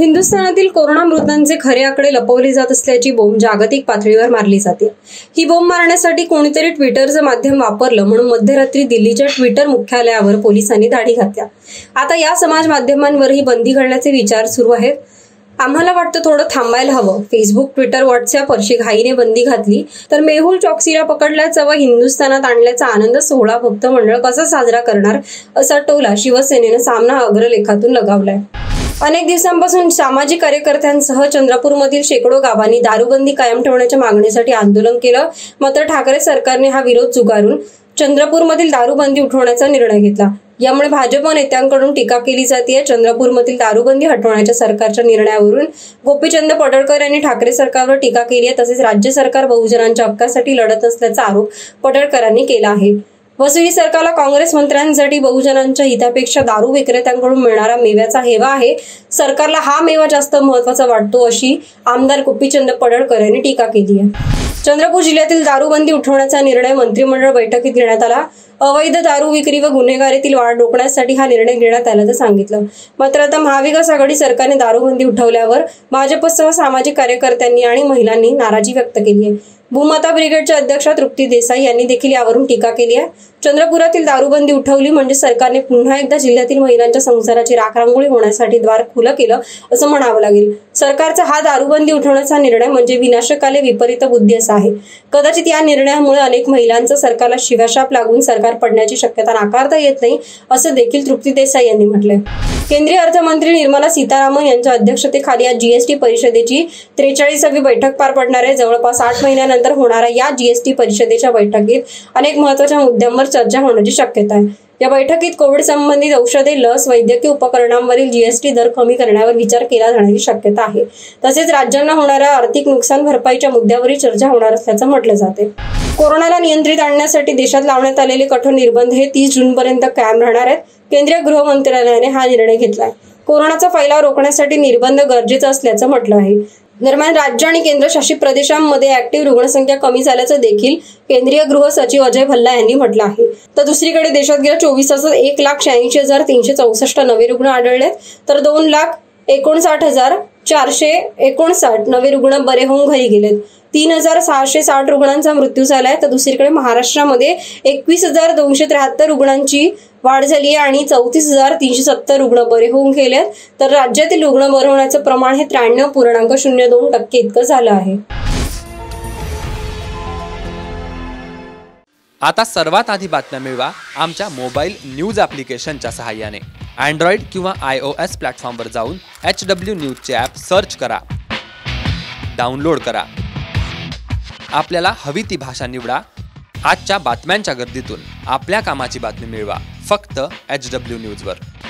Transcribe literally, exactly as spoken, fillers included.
हिंदुस्थानातील corona मृतांचे खरे आकडे लपवले जात असल्याची बोंब जागतिक पातळीवर मारली जाते। ही बोंब मारण्यासाठी कोणीतरी ट्विटरचं माध्यम वापरलं म्हणून मध्यरात्री दिल्लीच्या ट्विटर मुख्यालयावर पोलिसांनी धाडी घातल्या। आता या समाज माध्यमांवरही बंदी घालण्याचे विचार सुरू आहेत। आम्हाला वाटतं थोडं थांबायला हवं। फेसबुक, ट्विटर, व्हॉट्सअप अशी घाईने बंदी घातली तर मेहुल चौकसीला पकडल्याचा व हिंदुस्थानात आणल्याचा आनंद सोहळा भक्त मंडळ कसा साजरा करणार असा टोला शिवसेनेनं सामना अग्रलेखातून लगावलाय। अनेक दिवसांपासून सामाजिक कार्यकर्त्यांसह चंद्रपूरमधील शेकडो गावांनी दारूबंदी कायम ठेवण्याच्या मागणीसाठी आंदोलन केलं। मात्र ठाकरे सरकारने हा विरोध झुगारून चंद्रपूरमधील दारूबंदी उठवण्याचा निर्णय घेतला। यामुळे भाजप नेत्यांकडून टीका केली जाते। चंद्रपूरमधील दारूबंदी हटवण्याच्या सरकारच्या निर्णयावरून गोपीचंद पडळकर यांनी ठाकरे सरकारवर टीका केली आहे। तसेच राज्य सरकार बहुजनांच्या हक्कासाठी लढत असल्याचा आरोप पडळकरांनी केला आहे। वसुली सरकारला काँग्रेस मंत्र्यांसाठी बहुजनांच्या हितापेक्षा दारू विक्रेत्यांकडून मिळणारा मेव्याचा हेवा आहे। सरकारला हा मेवा जास्त महत्त्वाचा वाटतो अशी आमदार गोपीचंद पडळकर यांनी टीका केली आहे। चंद्रपूर जिल्ह्यातील दारूबंदी उठवण्याचा निर्णय मंत्रिमंडळ बैठकीत घेण्यात आला। अवैध दारू विक्री व गुन्हेगारीतील वाढ रोखण्यासाठी हा निर्णय घेण्यात आल्याचं सांगितलं। मात्र आता महाविकास आघाडी सरकारने दारूबंदी उठवल्यावर भाजपसह सामाजिक कार्यकर्त्यांनी आणि महिलांनी नाराजी व्यक्त केली आहे। भूमाता ब्रिगेडच्या अध्यक्षा तृप्ती देसाई यांनी देखील यावरून टीका केली आहे। चंद्रपुरातील दारूबंदी उठवली म्हणजे सरकारने पुन्हा एकदा जिल्ह्यातील महिलांच्या संसाराची राखरांगोळी होण्यासाठी द्वार खुलं केलं असं म्हणावं लागेल। सरकारचा हा दारूबंदी उठवण्याचा निर्णय म्हणजे विनाशकाले विपरीत बुद्धी असा आहे। कदाचित या निर्णयामुळे अनेक महिलांचं सरकारला शिव्याशाप लागून सरकार पडण्याची शक्यता नाकारता येत नाही असं देखील तृप्ती देसाई यांनी म्हटलंय। केंद्रीय अर्थमंत्री निर्मला सीतारामन यांच्या अध्यक्षतेखाली आज जीएसटी परिषदेची त्रेचाळीसावी बैठक पार पडणार आहे। जवळपास आठ महिन्यानंतर होणाऱ्या या जीएसटी परिषदेच्या बैठकीत अनेक महत्त्वाच्या मुद्द्यांवर चर्चा होण्याची शक्यता आहे। या बैठकीत कोविड संबंधित औषधे, लस, वैद्यकीय उपकरणांवरील जीएसटी दर कमी करण्यावर विचार केला जाण्याची शक्यता आहे। तसेच राज्यांना होणाऱ्या आर्थिक नुकसान भरपाईच्या मुद्द्यावरील चर्चा होणार असल्याचं म्हटलं जाते। कोरोनाला नियंत्रित आणण्यासाठी देशात लावण्यात आलेले कठोर निर्बंध हे तीस जून पर्यंत कायम राहणार आहेत। केंद्रीय गृह मंत्रालयाने हा निर्णय घेतलाय। कोरोनाचा फैलाव रोखण्यासाठी निर्बंध गरजेचं असल्याचं म्हटलं आहे। दरम्यान राज्य आणि केंद्रशासित प्रदेशांमध्ये ऍक्टिव्ह रुग्णसंख्या कमी झाल्याचं देखील केंद्रीय गृह सचिव अजय भल्ला यांनी म्हटलं आहे। तर दुसरीकडे देशात गेल्या चोवीस तासात एक लाख शहाऐंशी हजार तीनशे चौसष्ट नवे रुग्ण आढळले तर दोन लाख एकोणसाठ हजार चारशे एकोणसाठ नवे रुग्ण बरे होऊन घरी गेलेत। तीन हजार सहाशे साठ रुग्णांचा मृत्यू झालाय तर दुसरीकडे महाराष्ट्रामध्ये एकवीस हजार दोनशे त्र्याहत्तर रुग्णांची वाढ झाली आणि चौतीस हजार तीनशे सत्तर रुग्ण बरे होऊन गेलेत। तर राज्यातील रुग्ण बरे होण्याचं प्रमाण हे त्र्याण्णव पूर्णांक शून्य दोन टक्के इतकं झालं आहे। आता सर्वात आधी बातम्या मिळवा आमच्या मोबाईल न्यूज ॲप्लिकेशनच्या सहाय्याने। अँड्रॉइड किंवा आय ओ एस प्लॅटफॉर्मवर जाऊन एच डब्ल्यू न्यूजचे ॲप सर्च करा, डाउनलोड करा, आपल्याला हवी ती भाषा निवडा। आजच्या बातम्यांच्या गर्दीतून आपल्या कामाची बातमी मिळवा फक्त एच डब्ल्यू न्यूजवर।